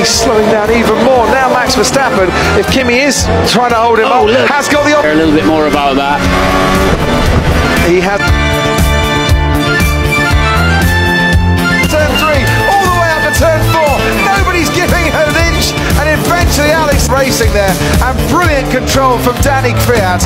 he's slowing down even more. Now Max Verstappen, if Kimi is trying to hold him up, look, has got the option. A little bit more about that. He had turn 3, all the way up to turn 4. Nobody's giving her an inch, and eventually Alex racing there, and brilliant control from Danny Kriat.